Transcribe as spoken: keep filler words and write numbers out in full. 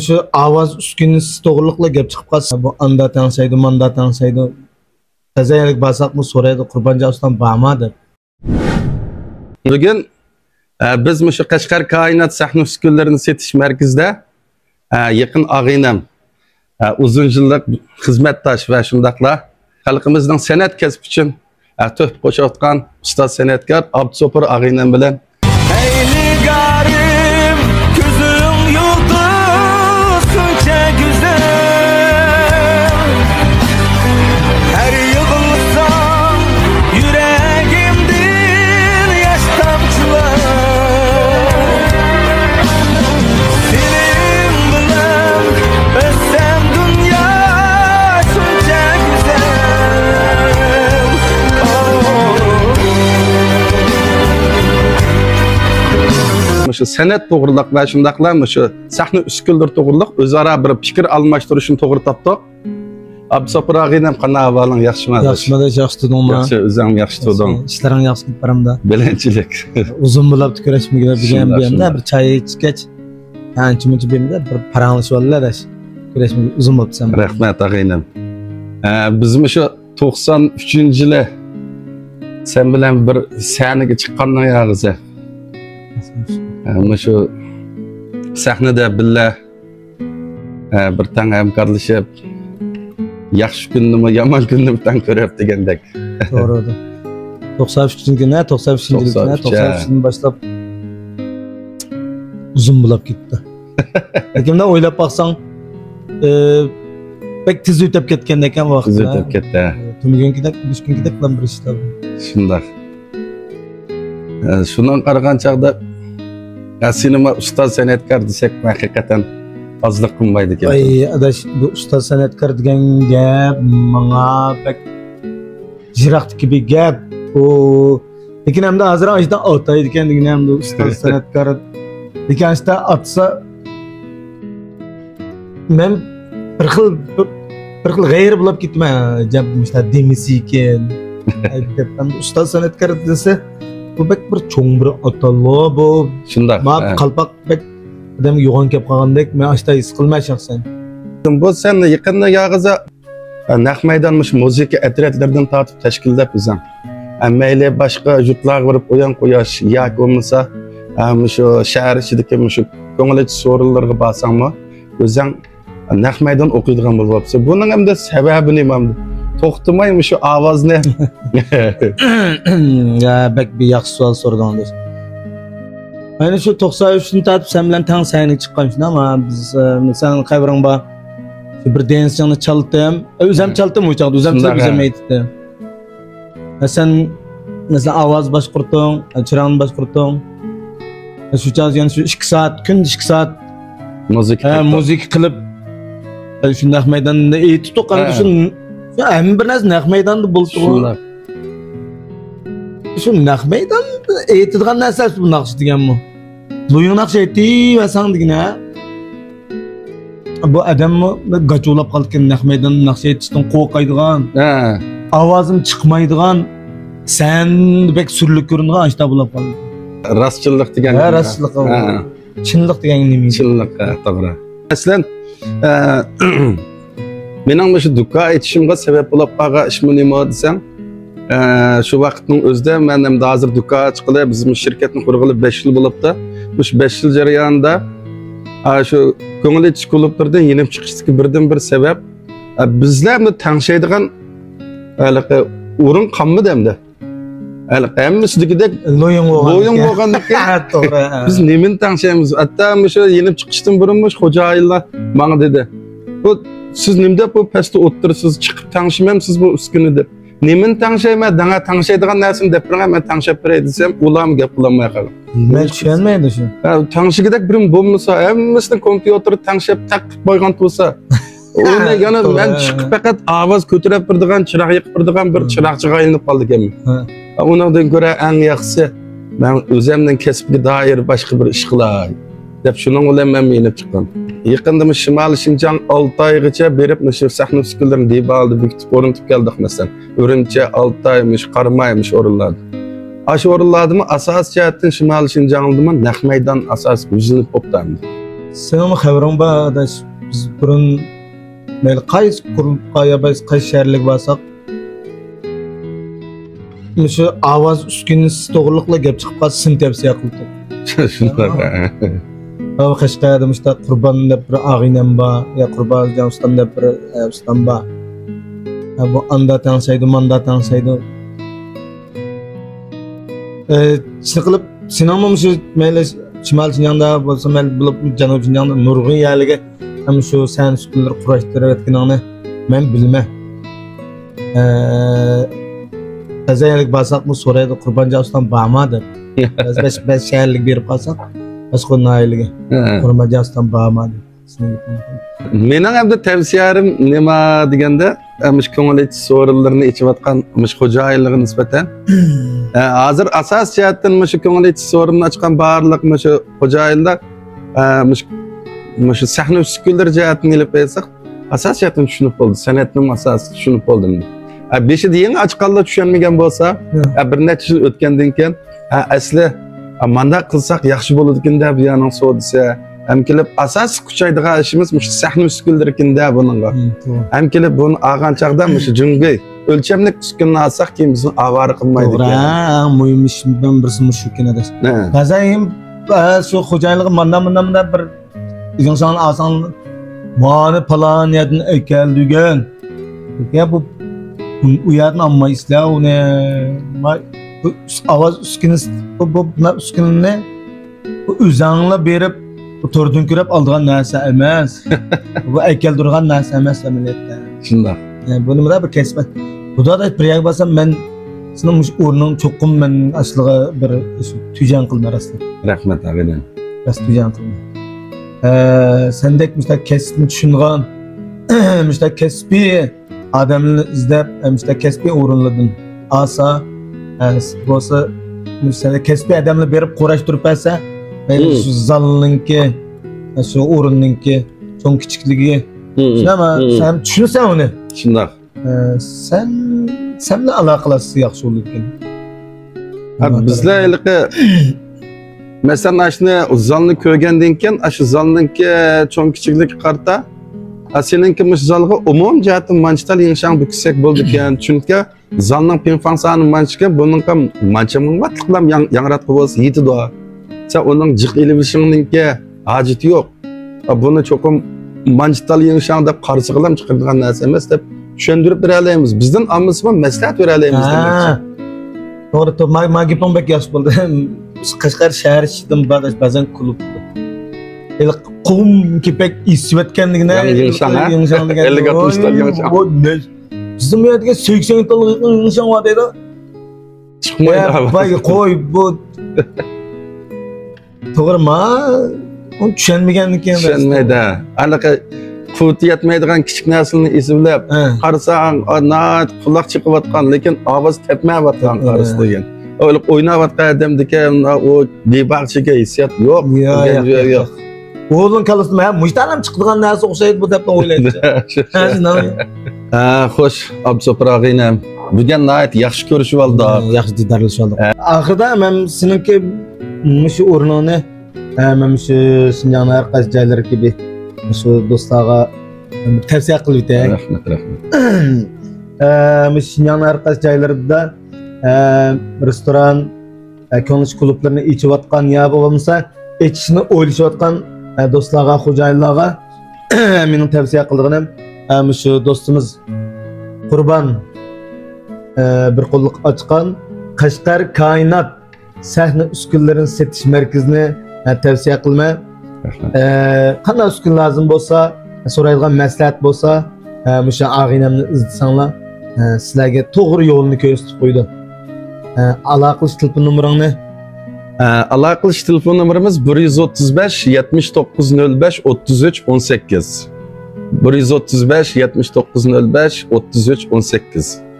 Şu avaz üskünüz doğrulukla gep çıkıp kalsın. Bu anda tanışaydı, manda tanışaydı. Kazayelik basak mı soraydı, Kurbanjan ustam bağmadı. Bugün e, biz şu Kaşgar Kainat Sahne Üskünlerini Setiş Merkez'de e, yakın ağaynam, e, uzun yıllık hizmettaş ve şundakla halkımızdan senet kesip için e, töhp koşatkan ustaz senetkar Abdusupur ağaynam bilen senet doğruluk ve şundaklar şu sahne üsküldür doğruluk özara bir fikir almashtırışını doğru taptık. Abdusupur ağaynam qanday ahvoling yaxshimisiz? Yaxshimisiz, yaxshi tutdingmi? Yaxshi, o'zim yaxshi tutdim. İşlerim yaxshi ketib boramda. Bilinchilik. Uzun bo'lib ko'rishmagan bir çay ichgach, ancha-muncha bemda bir paranglashib oldilar. Ko'rishmagan uzun bo'libsan. Rahmat ağaynam. Bizim şu to'qson uchinchi yili sen bilan bir sahnaga chiqqandan yog'izi. Ama şu sahnede bile e, bir tane hemkarlaşıp yaxşı gündümü, yaman gündümü bir tane görüp de geldik. Doğru. to'qson uchinchi yildan to'qson uchinchi yildan başlayıp uzun bulup gitti. Hakimden oylap baksan e, pek tiz ütüp ketken deken vakti. Tiz ütüp ketken. Tüm günkü de, üç günkü de kılan bir iş tabi. Şundak. E, şundan karıkan çağda sinema ustaz san'atkor desak, haqiqatan azliq qilmaydi ekan. Ay, adash, bu ustaz san'atkor degan gap menga pek jiroqdiki bir gap. U lekin hamda azroq ishdan o'taydi ekan degan ham bu ustaz san'atkor. Lekin asta otsa men bir xil bir xil g'ayr bo'lib ketman. Jab mushta demisi ekan. Aytdim, ustaz san'atkor desa bu bek bir çoğun bir atalı bu. Şundak. Ma kalpak bek adam yoğun kep kalandık. Men açta iskilmeye şahsen. Bu sen yakında yağıza nak meydanmış müzik etretlerden tartıp teşkilde bizden. Meyle başka jutlar varıp uyan koyaş ya olmasa şu şehir içindeki şu gönül içi sorularına basan mı? Bizden nak meydan okuyduğum bu. Bunun hem de sebebini memnun. Toxtamaymış şu avaz ne? Ya bek bir yaxşı sual sorduğundur. Aynı şu to'qson uchni tatib sen bilen tan sayını çıkmışsın ama biz sen kaybırın ba bir dansçını çaldım. Özüm çaldım uçakta, özüm çaldım özüm eğittim. Sen mesela avaz başkurtun, çıran başkurtun. Şu çalış yani şu ikki saat, gün ikki saat müzik müzik kılıp şundak meydanında iyi tutuk anlıyorsun. Hem biraz nak meydanda bulduğum. Şu nak meydan eğitildiğin nesas bu nakş diye mi? Luyun nakş etti ve sen diye bu adam gaçolap kalken nak meydan nakş ettiğin kokaydığın, avazım çıkmaydığın, sen pek sürlükürün diye işte bulap kaldı. Rastçılık diye mi? Ha rastçılık. Çınlık diye mi? Çınlık tabii. Aslen. Benim şu dükkan etişimde sebep olup bana işimi nima desem, e, şu vaxtın özde benim de hazır dükkan çıkılı, bizim şirketin kurgulu besh yil bulup da, bu besh yil jarayonida şu gönül etiş kulüplerden yenip çıkıştık birden bir sebep, e, bizler de tanışaydıgan urun kanmı demdi. Hemmisideki de loyun oğandık. Biz nemin tanışayımız, hatta şu yenip çıkıştım burunmuş, hocayla bana dedi. Bu, siz nimde bu peste oturursunuz, çıkıp tanışmayam siz bu üskünü de. Nemin tanışayma, dana tanışaydıgan nersin deprem, ben tanışıp bire edilsem, ulan gel kullanmaya kalın. Ben düşünmeydi şu. Ya, tanışı gidek birim bulmuşsa, hemimizden kompüteri tanışıp taktik boygantı olsa. Ona yana ben çıkıp fakat avaz kötürüp birdiğen, çırak yıkıp birdiğen bir çırakçığa ilinip kaldık emin. Ondan göre en yakısı, ben özümden kesipki dair başka bir iş kılayım. Dep şunun olayım ben yenip çıkan. Yıkındım Şimali Şincan Altay geçe berip şu sahne üskünlerini deyip aldı, büktüp oruntup geldik mesela. Ürünçe Altay'mış, Karmay'mış oruladı. Aşı oruladı mı, asas cihetten Şimali Şincan'lı mı, Nakh Meydan asas, yüzünü poptandı. Sen xəbərim var, biz burun mel qays qurulqaya biz qays şəhərlik basaq. Məşə avaz üskünüz toğruluqla gəp çıxıb qaz sin təvsiyə qıldı. Şunlara. Hava Qashqada məşə Qurban dep bir ağinəm var, ya Qurbanjan ustam dep bir ustam var. Bu anda tansaydı, manda tansaydı. Eee, çıxılıb sinamamışı mələ Şimal dünyada bolsa men bulup Cənubi dünyada nurgun yerliğe hem şu sen üstünleri quraşdırıb etkinini men bilmə. Eee azaylik basaqmı soraydı Qurbanjan ustam bağmadı. Biz beş beş şəhərlik berib qalsaq, biz qonaylığı Qurbanjan ustam bağmadı. Mening ham da tavsiyarim nima deganda, mish ko'ngilchi so'rilarni ichib atgan mish xo'jayinligiga nisbatan hozir asas jihatdan mish ko'ngilchi so'rimni ochgan barliq mish xo'jayinlar mish mish sahna uskunlar jihatini ilib aytsak, asas jihatdan tushunib bo'ldi, san'atning asosi tushunib bo'ldi. Beshida yangi ochqanlar tushunmagan bo'lsa, bir necha yil o'tgandan keyin asli manda qilsak yaxshi bo'ladikanda bu yoning so'disa hem kelip asas kuchaydigan işimiz mush sahna uskunlarikinde buningga. Hem kelip buni olgan chaqda mush jungiy o'lchamlik uskunni olsak keyin bizni avor qilmaydi. To'g'ri, muhim ishimdan birisi mush ekanada. Bazayim shu xo'jayinligi mandan bundan bundan bir inson asan mani falan yerdan ekeldigan. Ya bu u yerni amma isla uni avaz uskuni bu uskunni o'zingizga berib Tordun kürep aldığan nâse emez. Bu ekkel durgan nâse emez emniyette. Şunlar. Yani bunu da bir kesme. Bu da da priyak basam ben sınavmış orunun çokum ben aslığa bir tüccan kılma rastım. Rahmet ağabeyden. Rast tüccan kılma. Ee, sendek müşte kesmi düşüngan, müşte kespi adamını izlep, müşte kespi orunladın. Asa, bu olsa müşte kespi adamını berip koraştırıp etse, benim şu zalınki, şu orununki, son küçüklüğü. Ama sen düşünsen onu. Şunlar. Sen, senle alakalısı yaxşı olurken. Bizler ilgi, mesela aşını zalını köygendinken, aşı zalınki, son küçüklüğü karta, seninkimiş zalığı umum cihatın mançtal yenişan büksek buldukken. Çünkü zalının pinfansanın mançıken, bununla mançamın vatlıklam yanratı olsun, yedi doğa. Onun cık ilişkinin ki acıtı yok. Bunu çokum mançtal yenişan da karşıklam çıkardığın nesemiz de şöndürüp vereleyimiz. Bizden anlasıma mesleğet vereleyimiz demek ki. Doğru, tabi. Mağipon bek yaş buldu. Kaşgar şehir içinden bazen kulüptü. Kum ki pek isvet kendine. Yenişan yenişan. elli katmışlar yenişan. Bizim yerdeki seksen yıllık yenişan vadeydi. Çıkmayın. Koy bu. Doğru ma, onu düşünmeyecek mi? Düşünmeydi. Alaka kuvvet yetmeydiğin küçük neslini izleyip, karsan, anad, kulak çıkıp atkan, lakin avaz tepmeye batkan karısıydı. Öyle oyna batkan demdik ya, o dibakçıya hissiyat yok. Yok. Oğlun kalıstı mı? Müşterim çıktıkan nesli olsaydı bu tepki olaydı. Hoş, Abdusupur ağabeyim. Bugün nayet yakış görüşü oldu. Yakış didarlışı oldu. Ahırda ben seninki Müşü ornağını, müşü Sincan'a herkes caylar gibi müşü dostlara tavsiye kılıyor. Rahmet, rahmet. Müşü Sincan'a herkes cayları da restoran, konuş kulüplerini içi atkan ya babamsa içini oylayışı atkan dostlara, hocaylara benim tavsiye kıldığım müşü dostumuz Kurban bir kolluk açkan Qashqar Kainat sahne üskünlerin setiş merkezini yani tavsiye kılma. Ee, Kana üskün lazım olsa, sorayılgan mesleğet olsa, e, müşe ağınemini izlisanla e, silahge doğru yolunu köstü koydu. E, Alaqılış telefon numaranı? E, Alaqılış telefon numaramız bir üç beş yetmiş dokuz sıfır beş otuz üç on sekiz. bir üç beş yetmiş dokuz sıfır beş otuz üç on sekiz.